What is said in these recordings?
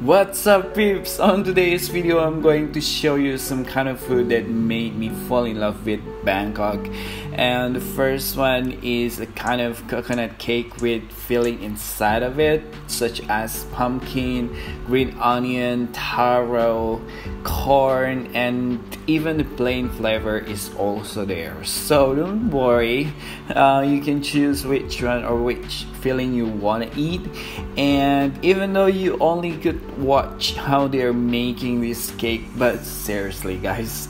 What's up, peeps? On today's video, I'm going to show you some kind of food that made me fall in love with Bangkok. And the first one is a kind of coconut cake with filling inside of it, such as pumpkin, green onion, taro, corn, and even the plain flavor is also there. So don't worry, you can choose which one or which filling you want to eat. And even though you only could watch how they're making this cake, but seriously guys,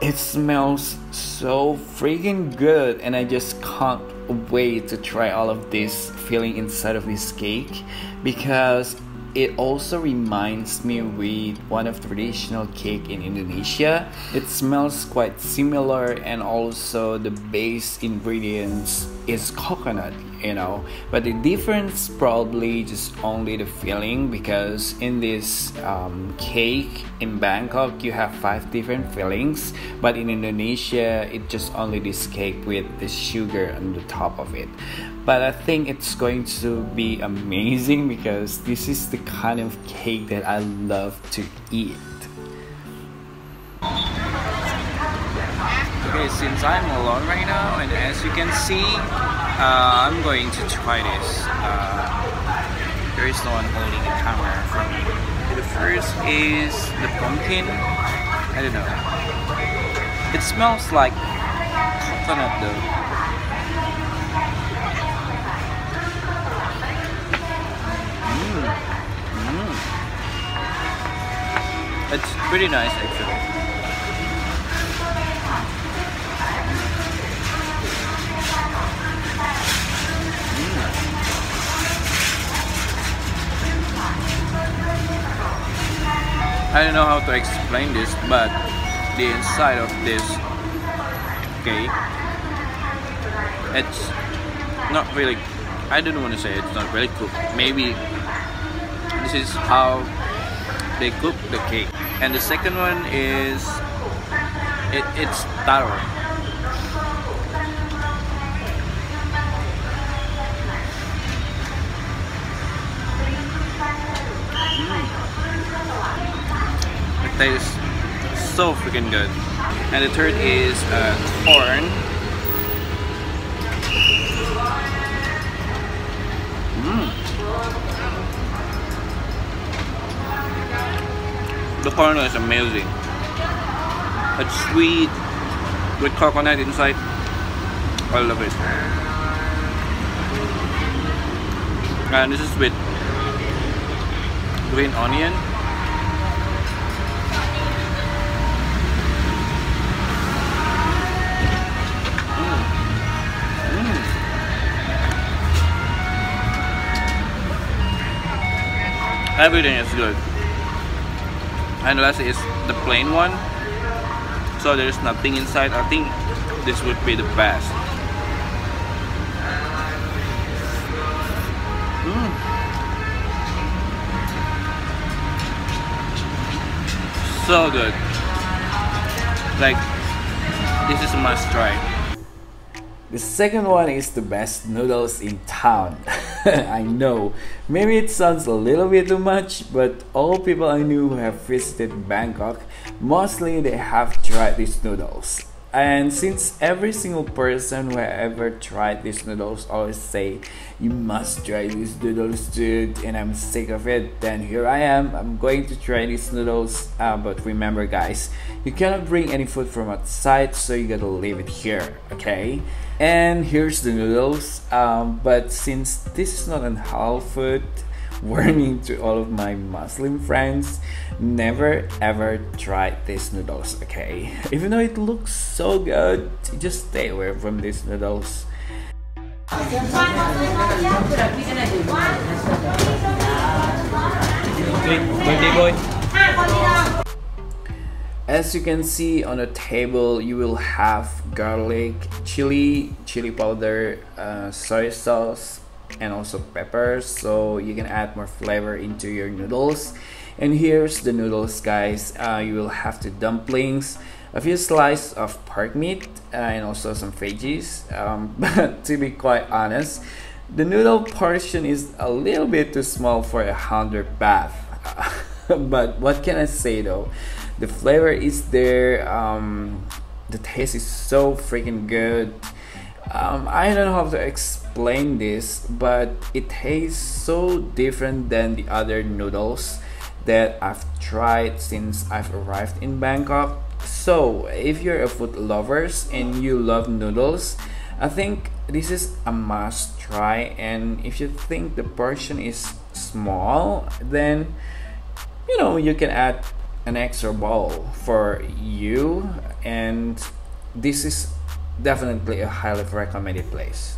it smells so freaking good, and I just can't wait to try all of this filling inside of this cake, because it also reminds me with one of the traditional cake in Indonesia. It smells quite similar, and also the base ingredients is coconut, you know, but the difference probably just only the filling, because in this cake in Bangkok you have 5 different fillings, but in Indonesia it just only this cake with the sugar on the top of it. But I think it's going to be amazing, because this is the kind of cake that I love to eat. Okay, since I'm alone right now, and as you can see, I'm going to try this. There is no one holding the camera from me. The first is the pumpkin. I don't know. It smells like coconut though. Mm. Mm. It's pretty nice actually. I don't know how to explain this, but the inside of this cake, it's not really, I don't want to say it's not really cooked. Maybe this is how they cook the cake. And the second one is, it's taro. That is so freaking good. And the third is corn. Mm. The corn is amazing. It's sweet with coconut inside. I love it. And this is with green onion. Everything is good. And last is the plain one. So there's nothing inside. I think this would be the best. Mm. So good. Like, this is a must try. The second one is the best noodles in town. I know, maybe it sounds a little bit too much, but all people I knew who have visited Bangkok, mostly they have tried these noodles. And since every single person who ever tried these noodles always say, you must try these noodles, dude, and I'm sick of it, then here I am, I'm going to try these noodles. But remember guys, you cannot bring any food from outside, so you gotta leave it here, okay? And here's the noodles, but since this is not an halal food, warning to all of my Muslim friends, never ever try these noodles, okay? Even though it looks so good, just stay away from these noodles. As you can see on the table, you will have garlic, chili powder, soy sauce, and also pepper, so you can add more flavor into your noodles. And here's the noodles guys. You will have the dumplings, a few slices of pork meat, and also some veggies. But to be quite honest, the noodle portion is a little bit too small for a 100 baht. But what can I say though? The flavor is there. The taste is so freaking good. I don't know how to explain this, but it tastes so different than the other noodles that I've tried since I've arrived in Bangkok. So if you're a food lovers and you love noodles, I think this is a must try. And if you think the portion is small, then you know you can add an extra bowl for you, and this is definitely a highly recommended place.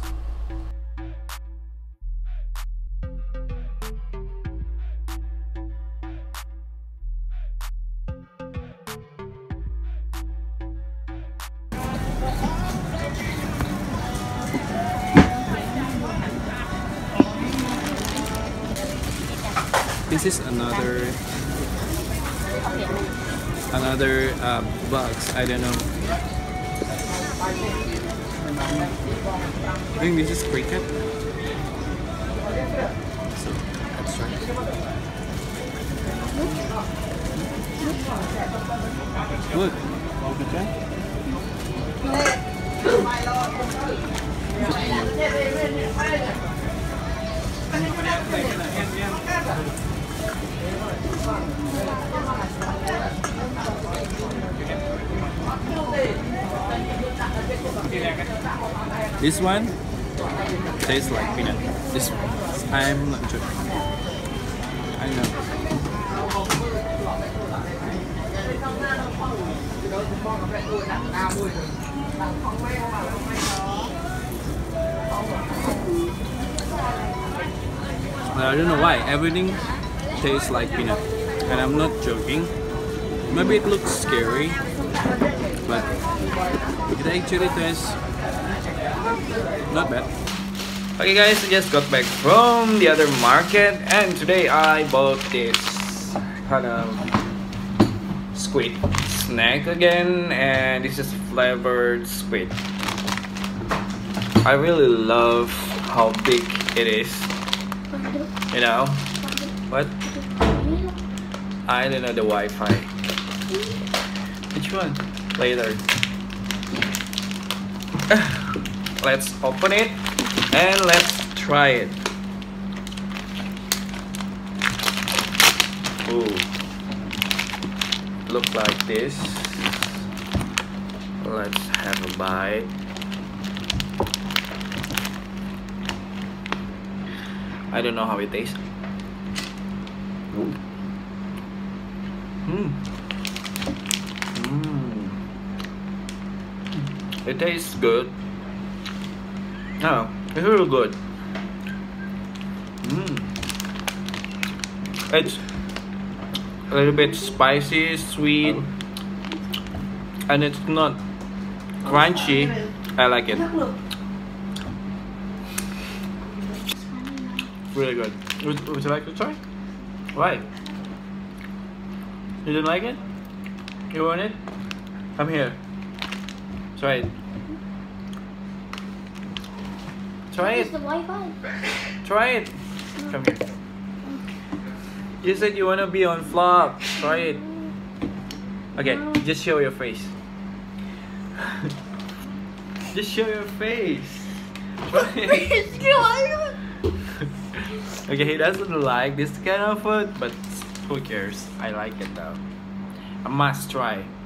This is another box. I don't know. I think this is cricket. So let's try it. Good. Okay. This one tastes like peanut. This one, I'm not joking. I know. But I don't know why everything tastes like peanut, and I'm not joking. Maybe it looks scary, but it actually tastes not bad. Okay guys, I just got back from the other market, and today I bought this kind of squid snack again, and this is flavored squid. I really love how big it is, you know. What? I don't know the Wi-Fi. Which one? Later. Let's open it and let's try it. Ooh, looks like this. Let's have a bite. I don't know how it tastes. It tastes good. No, it's really good. It's a little bit spicy, sweet, and it's not crunchy. I like it. Really good. Would you like to try? Why? You didn't like it? You want it? Come here. Try it. Try it. The Wi-Fi. Try it. Come here. You said you wanna be on vlog. Try it. Okay, just show your face. Just show your face. Try it. Okay, he doesn't like this kind of food, but who cares? I like it though. I must try.